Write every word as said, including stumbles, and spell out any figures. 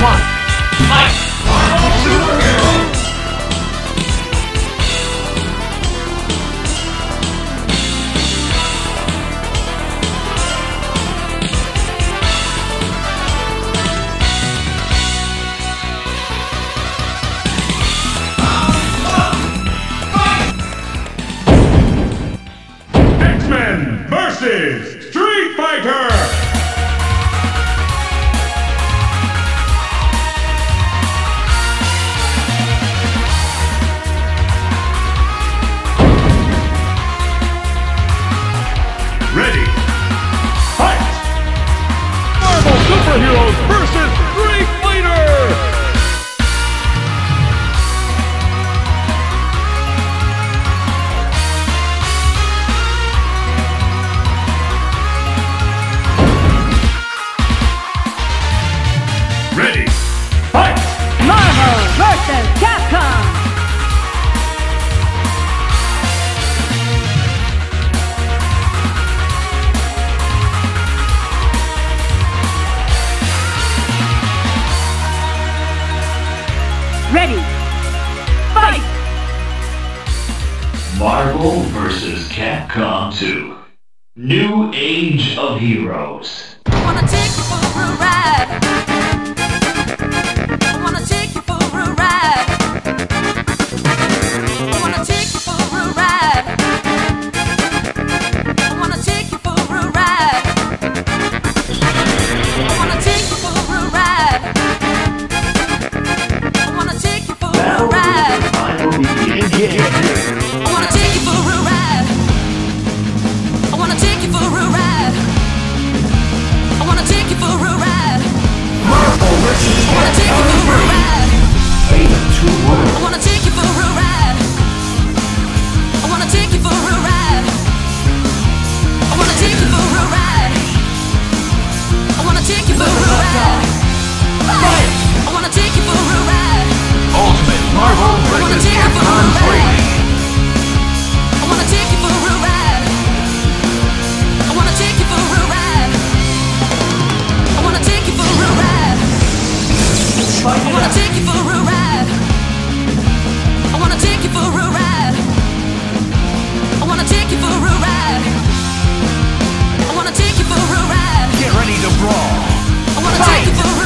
One, fight! Superheroes versus Street Fighter! Ready, fight! Marvel versus Capcom! Ready, fight! Marvel versus Capcom two. New Age of Heroes. I wanna take you for a ride. I wanna take you for a ride. I wanna take you for a ride. I wanna take you for a ride. I wanna take you for a ride. Yeah. I wanna take you for a ride. I wanna take you for a ride. I wanna take you for a ride. Marvel versus Capcom. I wanna take you for a ride. Fate of two worlds. I wanna take you for a ride. I wanna take you for a ride. I wanna take you for a ride. I wanna take you for a ride. I wanna take you for a ride. Ultimate Marvel versus Capcom. I wanna take you for a ride. I wanna take you for a ride. I wanna take you for a ride. I wanna take you for a ride. Get ready to brawl. I wanna take you for a ride.